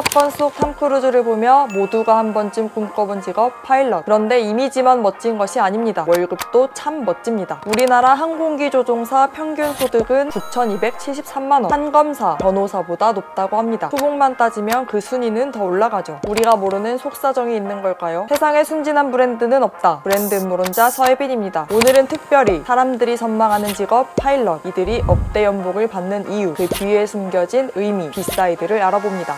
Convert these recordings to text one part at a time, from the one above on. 탑건 속 탐크루즈를 보며 모두가 한 번쯤 꿈꿔본 직업 파일럿. 그런데 이미지만 멋진 것이 아닙니다. 월급도 참 멋집니다. 우리나라 항공기 조종사 평균 소득은 9,273만 원, 판검사, 변호사보다 높다고 합니다. 수복만 따지면 그 순위는 더 올라가죠. 우리가 모르는 속사정이 있는 걸까요? 세상에 순진한 브랜드는 없다. 브랜드 음모론자 서혜빈입니다. 오늘은 특별히 사람들이 선망하는 직업 파일럿, 이들이 억대 연봉을 받는 이유, 그 뒤에 숨겨진 의미, 비사이드를 알아봅니다.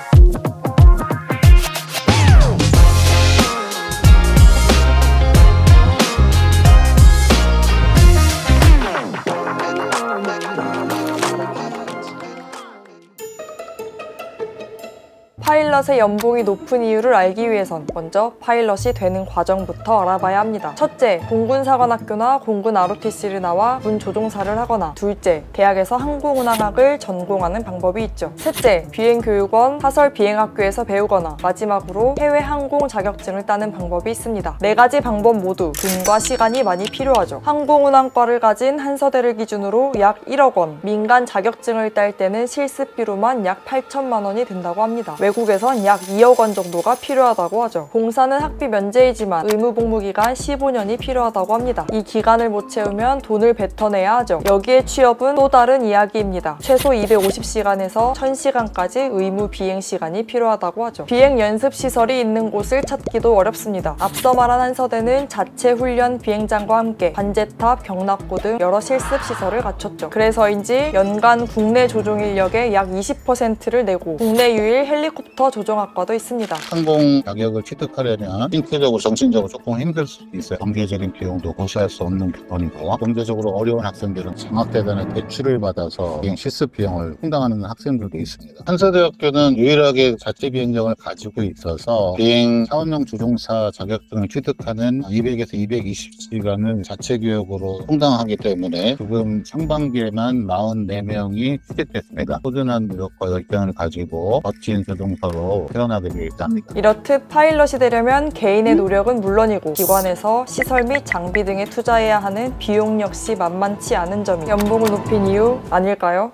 파일럿의 연봉이 높은 이유를 알기 위해선 먼저 파일럿이 되는 과정부터 알아봐야 합니다. 첫째, 공군사관학교나 공군 ROTC를 나와 군 조종사를 하거나, 둘째, 대학에서 항공운항학을 전공하는 방법이 있죠. 셋째, 비행교육원, 사설비행학교에서 배우거나, 마지막으로 해외항공 자격증을 따는 방법이 있습니다. 네 가지 방법 모두 돈과 시간이 많이 필요하죠. 항공운항과를 가진 한서대를 기준으로 약 1억 원, 민간 자격증을 딸 때는 실습비로만 약 8천만 원이 든다고 합니다. 외국에선 약 2억 원 정도가 필요하다고 하죠. 봉사는 학비 면제이지만 의무복무기간 15년이 필요하다고 합니다. 이 기간을 못 채우면 돈을 뱉어내야 하죠. 여기에 취업은 또 다른 이야기입니다. 최소 250시간에서 1000시간까지 의무 비행시간이 필요하다고 하죠. 비행연습시설이 있는 곳을 찾기도 어렵습니다. 앞서 말한 한서대는 자체 훈련 비행장과 함께 관제탑, 경납고 등 여러 실습시설을 갖췄죠. 그래서인지 연간 국내 조종인력의 약 20%를 내고 국내 유일 헬리콥터 조종학과도 있습니다. 항공 자격을 취득하려면 신체적으로 정신적으로 조금 힘들 수도 있어요. 경제적인 비용도 고수할 수 없는 부분이고, 경제적으로 어려운 학생들은 장학재단의 대출을 받아서 비행 실습 비용을 충당하는 학생들도 있습니다. 한서대학교는 유일하게 자체 비행정을 가지고 있어서 비행 사원용 조종사 자격증을 취득하는 200에서 220시간을 자체 교육으로 충당하기 때문에 지금 상반기에만 44명이 취득됐습니다. 꾸준한 노력과 열정을 가지고 멋진 조종사로 태어나게 되어있다. 이렇듯 파일럿이 되려면 개인의 노력은 물론이고 기관에서 시설 및 장비 등에 투자해야 하는 비용 역시 만만치 않은 점이 연봉을 높인 이유 아닐까요?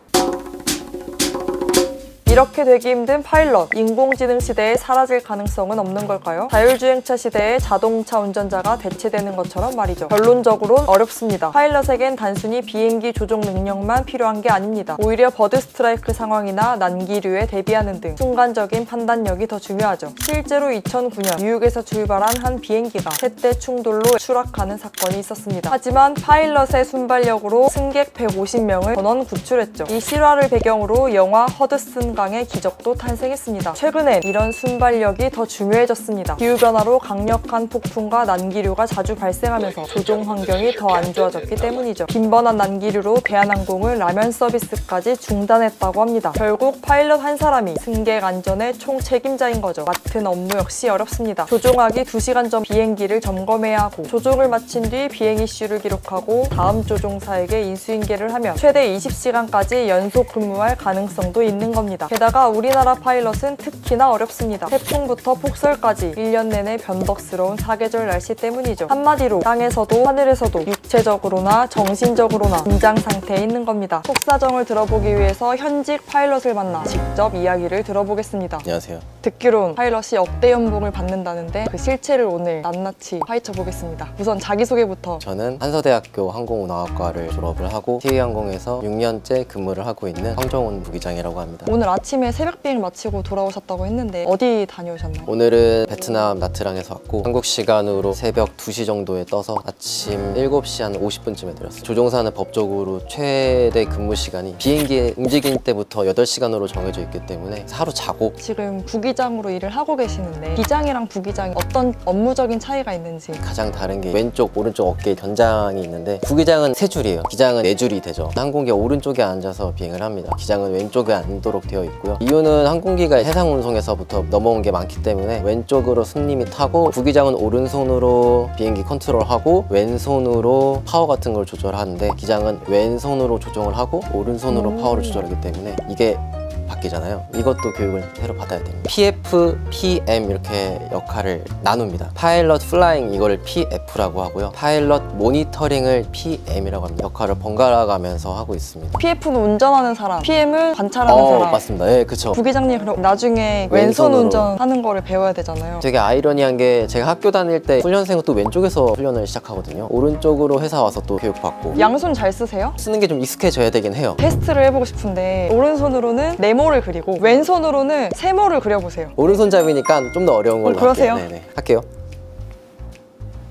이렇게 되기 힘든 파일럿, 인공지능 시대에 사라질 가능성은 없는 걸까요? 자율주행차 시대에 자동차 운전자가 대체되는 것처럼 말이죠. 결론적으로는 어렵습니다. 파일럿에겐 단순히 비행기 조종 능력만 필요한 게 아닙니다. 오히려 버드 스트라이크 상황이나 난기류에 대비하는 등 순간적인 판단력이 더 중요하죠. 실제로 2009년 뉴욕에서 출발한 한 비행기가 셋대 충돌로 추락하는 사건이 있었습니다. 하지만 파일럿의 순발력으로 승객 150명을 전원 구출했죠. 이 실화를 배경으로 영화 허드슨강 의 기적도 탄생했습니다. 최근엔 이런 순발력이 더 중요해졌습니다. 기후변화로 강력한 폭풍과 난기류가 자주 발생하면서 조종 환경이 더 안 좋아졌기 때문이죠. 빈번한 난기류로 대한항공은 라면 서비스까지 중단했다고 합니다. 결국 파일럿 한 사람이 승객 안전의 총책임자인 거죠. 맡은 업무 역시 어렵습니다. 조종하기 2시간 전 비행기를 점검해야 하고, 조종을 마친 뒤 비행 이슈를 기록하고 다음 조종사에게 인수인계를 하면 최대 20시간까지 연속 근무할 가능성도 있는 겁니다. 게다가 우리나라 파일럿은 특히나 어렵습니다. 태풍부터 폭설까지 1년 내내 변덕스러운 사계절 날씨 때문이죠. 한마디로 땅에서도 하늘에서도 육체적으로나 정신적으로나 긴장 상태에 있는 겁니다. 속사정을 들어보기 위해서 현직 파일럿을 만나 직접 이야기를 들어보겠습니다. 안녕하세요. 듣기론 파일럿이 억대 연봉을 받는다는데 그 실체를 오늘 낱낱이 파헤쳐보겠습니다. 우선 자기소개부터. 저는 한서대학교 항공운항학과를 졸업을 하고 TA항공에서 6년째 근무를 하고 있는 황정훈 부기장이라고 합니다. 오늘 아침에 새벽 비행을 마치고 돌아오셨다고 했는데 어디 다녀오셨나요? 오늘은 베트남 나트랑에서 왔고, 한국 시간으로 새벽 2시 정도에 떠서 아침 7시 한 50분쯤에 들었어요. 조종사는 법적으로 최대 근무 시간이 비행기 움직일 때부터 8시간으로 정해져 있기 때문에 하루 자고. 지금 부기장으로 일을 하고 계시는데 기장이랑 부기장이 어떤 업무적인 차이가 있는지. 가장 다른 게 왼쪽 오른쪽 어깨에 견장이 있는데 부기장은 3줄이에요 기장은 4줄이 되죠. 항공기 오른쪽에 앉아서 비행을 합니다. 기장은 왼쪽에 앉도록 되어 있고요. 이유는 항공기가 해상 운송에서부터 넘어온 게 많기 때문에 왼쪽으로 손님이 타고, 부기장은 오른손으로 비행기 컨트롤하고 왼손으로 파워 같은 걸 조절하는데, 기장은 왼손으로 조종을 하고 오른손으로 파워를 조절하기 때문에 이게 바뀌잖아요. 이것도 교육을 새로 받아야 됩니다. PF, PM 이렇게 역할을 나눕니다. 파일럿 플라잉 이거를 PF라고 하고요, 파일럿 모니터링을 PM이라고 합니다. 역할을 번갈아 가면서 하고 있습니다. PF는 운전하는 사람, PM은 관찰하는 사람. 맞습니다. 예, 그쵸. 부기장님 그럼 나중에 왼손 운전하는 거를 배워야 되잖아요. 되게 아이러니한 게 제가 학교 다닐 때 훈련생은 또 왼쪽에서 훈련을 시작하거든요. 오른쪽으로 회사 와서 또 교육받고. 양손 잘 쓰세요? 쓰는 게 좀 익숙해져야 되긴 해요. 테스트를 해보고 싶은데 오른손으로는 네모를 그리고 왼손으로는 세모를 그려보세요. 오른손잡이니까 좀 더 어려운 걸로 그러세요? 할게요. 네네. 할게요.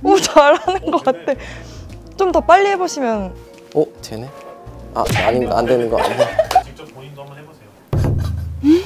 오, 잘하는 것 같아. 좀 더 빨리 해보시면. 오, 되네? 아, 아닌가? 안 되는 거 아니야? 직접 본인도 한번 해보세요.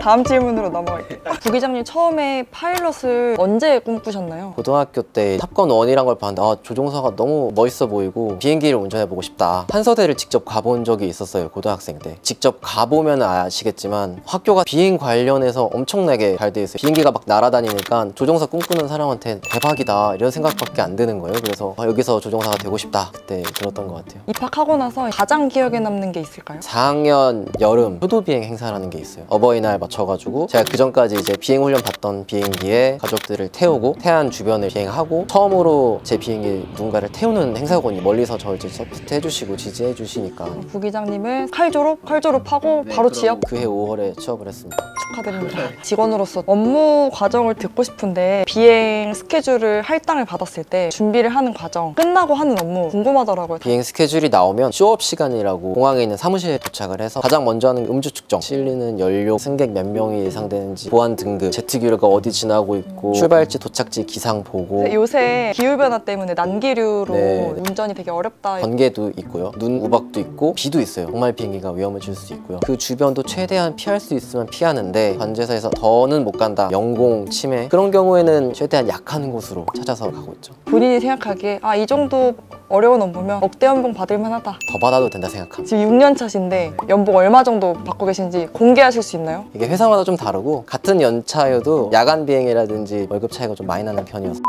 다음 질문으로 넘어갈게요. 부기장님 처음에 파일럿을 언제 꿈꾸셨나요? 고등학교 때 탑건 1이란 걸 봤는데 아, 조종사가 너무 멋있어 보이고 비행기를 운전해보고 싶다. 한서대를 직접 가본 적이 있었어요. 고등학생 때 직접 가보면 아시겠지만 학교가 비행 관련해서 엄청나게 잘 돼 있어요. 비행기가 막 날아다니니까 조종사 꿈꾸는 사람한테 대박이다 이런 생각밖에 안 드는 거예요. 그래서 아, 여기서 조종사가 되고 싶다 그때 들었던 것 같아요. 입학하고 나서 가장 기억에 남는 게 있을까요? 4학년 여름 효도비행 행사라는 게 있어요. 어버이날 맞춰가지고 제가 그전까지 이제 비행훈련 받던 비행기에 가족들을 태우고 태안 주변을 비행하고 처음으로 제 비행기 누군가를 태우는 행사군이 멀리서 저를 서포트 해주시고 지지해 주시니까. 부기장님은 칼 졸업하고 네, 바로 취업? 그해 5월에 취업을 했습니다. 축하드립니다. 직원으로서 업무 과정을 듣고 싶은데 비행 스케줄을 할당을 받았을 때 준비를 하는 과정 끝나고 하는 업무 궁금하더라고요. 비행 스케줄이 나오면 쇼업 시간이라고 공항에 있는 사무실에 도착을 해서 가장 먼저 하는 음주 측정, 실리는 연료, 승객 몇 명이 예상되는지, 보안 등급, 제트기류가 어디 지나고 있고, 출발지, 도착지, 기상 보고. 요새 기후변화 때문에 난기류로 네. 운전이 되게 어렵다. 번개도 있고요, 눈 우박도 있고 비도 있어요. 정말 비행기가 위험을 줄 수 있고요. 그 주변도 최대한 피할 수 있으면 피하는데 관제사에서 더는 못 간다, 영공, 침해 그런 경우에는 최대한 약한 곳으로 찾아서 가고 있죠. 본인이 생각하기에 아, 이 정도 어려운 업무면 억대 연봉 받을 만하다, 더 받아도 된다 생각합니다. 지금 6년 차신데 연봉 얼마 정도 받고 계신지 공개하실 수 있나요? 이게 회사마다 좀 다르고 같은 연차여도 야간 비행이라든지 월급 차이가 좀 많이 나는 편이었어요.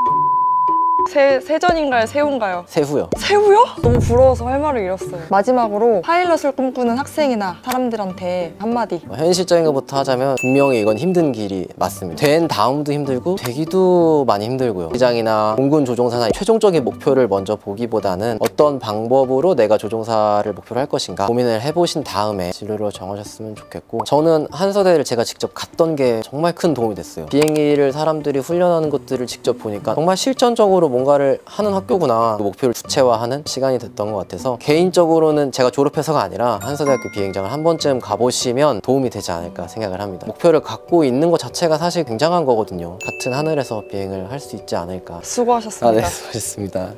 세전인가요? 새우인가요? 새우요. 새우요? 너무 부러워서 할 말을 잃었어요. 마지막으로 파일럿을 꿈꾸는 학생이나 사람들한테 한마디. 현실적인 것부터 하자면 분명히 이건 힘든 길이 맞습니다. 된 다음도 힘들고 되기도 많이 힘들고요. 부기장이나 공군 조종사나 최종적인 목표를 먼저 보기보다는 어떤 방법으로 내가 조종사를 목표로 할 것인가 고민을 해보신 다음에 진로를 정하셨으면 좋겠고, 저는 한서대를 제가 직접 갔던 게 정말 큰 도움이 됐어요. 비행기를 사람들이 훈련하는 것들을 직접 보니까 정말 실전적으로 뭔가를 하는 학교구나, 그 목표를 구체화하는 시간이 됐던 것 같아서 개인적으로는 제가 졸업해서가 아니라 한서대학교 비행장을 한 번쯤 가보시면 도움이 되지 않을까 생각을 합니다. 목표를 갖고 있는 것 자체가 사실 굉장한 거거든요. 같은 하늘에서 비행을 할 수 있지 않을까. 수고하셨습니다. 아, 네, 수고하셨습니다.